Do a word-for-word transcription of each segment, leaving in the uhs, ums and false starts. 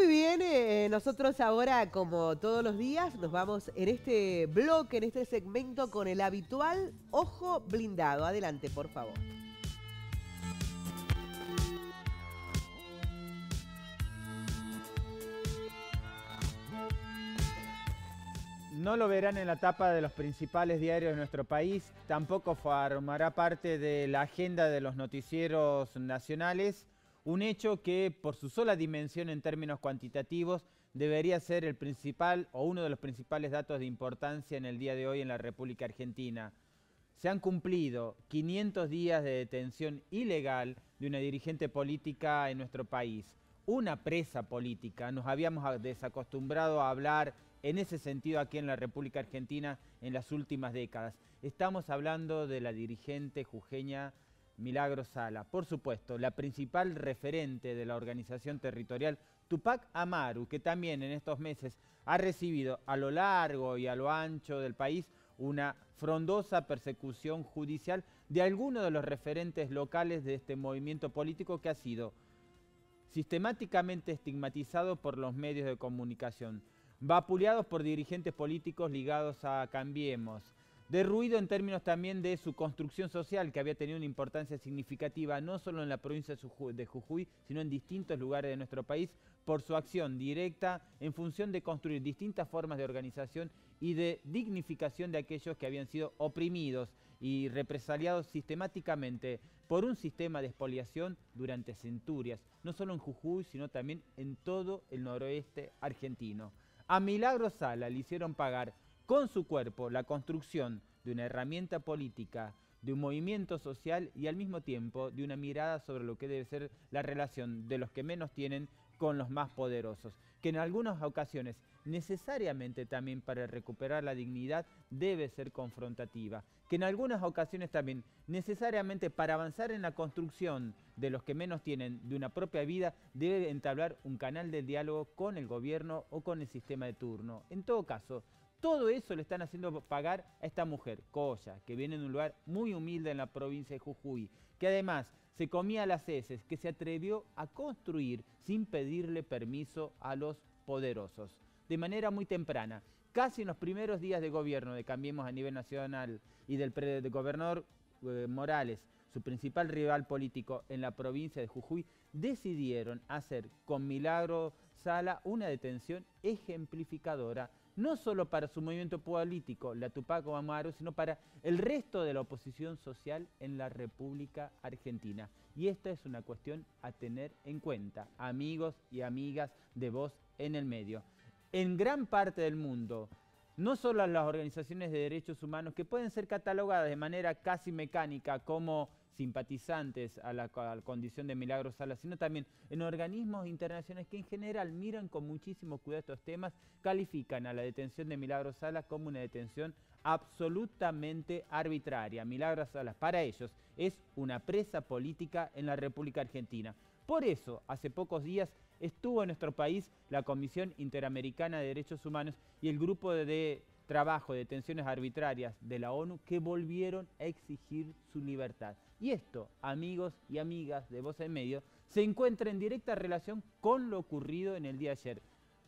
Muy bien, eh, nosotros ahora, como todos los días, nos vamos en este bloque, en este segmento, con el habitual Ojo Blindado. Adelante, por favor. No lo verán en la tapa de los principales diarios de nuestro país, tampoco formará parte de la agenda de los noticieros nacionales, un hecho que por su sola dimensión en términos cuantitativos debería ser el principal o uno de los principales datos de importancia en el día de hoy en la República Argentina. Se han cumplido quinientos días de detención ilegal de una dirigente política en nuestro país, una presa política. Nos habíamos desacostumbrado a hablar en ese sentido aquí en la República Argentina en las últimas décadas. Estamos hablando de la dirigente jujeña Milagro Sala. Por supuesto, la principal referente de la organización territorial Tupac Amaru, que también en estos meses ha recibido a lo largo y a lo ancho del país una frondosa persecución judicial de algunos de los referentes locales de este movimiento político que ha sido sistemáticamente estigmatizado por los medios de comunicación, vapuleados por dirigentes políticos ligados a Cambiemos, derruido en términos también de su construcción social, que había tenido una importancia significativa no solo en la provincia de Jujuy, sino en distintos lugares de nuestro país, por su acción directa en función de construir distintas formas de organización y de dignificación de aquellos que habían sido oprimidos y represaliados sistemáticamente por un sistema de expoliación durante centurias, no solo en Jujuy, sino también en todo el noroeste argentino. A Milagro Sala le hicieron pagar con su cuerpo la construcción de una herramienta política, de un movimiento social y al mismo tiempo de una mirada sobre lo que debe ser la relación de los que menos tienen con los más poderosos, que en algunas ocasiones necesariamente también para recuperar la dignidad debe ser confrontativa, que en algunas ocasiones también necesariamente para avanzar en la construcción de los que menos tienen de una propia vida debe entablar un canal de diálogo con el gobierno o con el sistema de turno. En todo caso, todo eso le están haciendo pagar a esta mujer, Coya, que viene de un lugar muy humilde en la provincia de Jujuy, que además se comía las heces, que se atrevió a construir sin pedirle permiso a los poderosos. De manera muy temprana, casi en los primeros días de gobierno de Cambiemos a nivel nacional y del, pre del gobernador eh, Morales, su principal rival político en la provincia de Jujuy, decidieron hacer con Milagro Sala una detención ejemplificadora, no solo para su movimiento político, la Tupac Amaru, sino para el resto de la oposición social en la República Argentina. Y esta es una cuestión a tener en cuenta, amigos y amigas de Voz en el Medio. En gran parte del mundo, no solo las organizaciones de derechos humanos, que pueden ser catalogadas de manera casi mecánica como simpatizantes a la, a la condición de Milagro Sala, sino también en organismos internacionales que en general miran con muchísimo cuidado estos temas, califican a la detención de Milagro Sala como una detención absolutamente arbitraria. Milagro Sala, para ellos, es una presa política en la República Argentina. Por eso, hace pocos días estuvo en nuestro país la Comisión Interamericana de Derechos Humanos y el grupo de trabajo de detenciones arbitrarias de la ONU que volvieron a exigir su libertad. Y esto, amigos y amigas de Voz en Medio, se encuentra en directa relación con lo ocurrido en el día de ayer.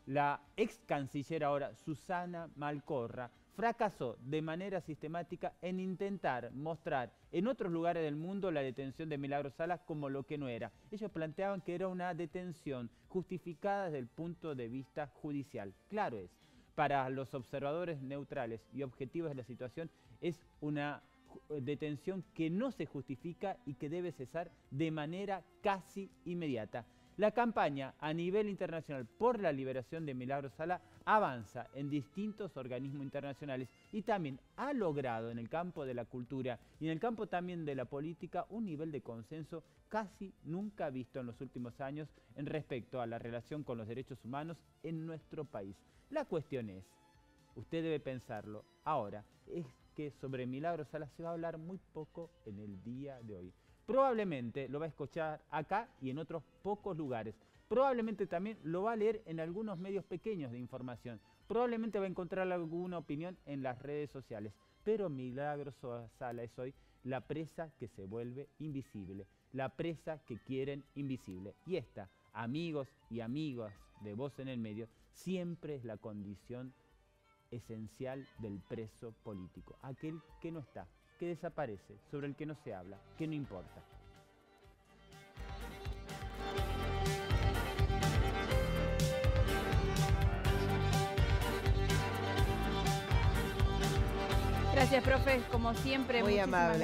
La ex canciller ahora, Susana Malcorra, fracasó de manera sistemática en intentar mostrar en otros lugares del mundo la detención de Milagro Sala como lo que no era. Ellos planteaban que era una detención justificada desde el punto de vista judicial. Claro es, para los observadores neutrales y objetivos de la situación es una detención que no se justifica y que debe cesar de manera casi inmediata. La campaña a nivel internacional por la liberación de Milagro Sala avanza en distintos organismos internacionales y también ha logrado en el campo de la cultura y en el campo también de la política un nivel de consenso casi nunca visto en los últimos años en respecto a la relación con los derechos humanos en nuestro país. La cuestión es, usted debe pensarlo ahora, es que sobre Milagro Sala se va a hablar muy poco en el día de hoy. Probablemente lo va a escuchar acá y en otros pocos lugares. Probablemente también lo va a leer en algunos medios pequeños de información. Probablemente va a encontrar alguna opinión en las redes sociales. Pero Milagro Sala es hoy la presa que se vuelve invisible. La presa que quieren invisible. Y esta, amigos y amigas de voz en el medio, siempre es la condición esencial del preso político, aquel que no está, que desaparece, sobre el que no se habla, que no importa. Gracias, profe, como siempre, muy amable.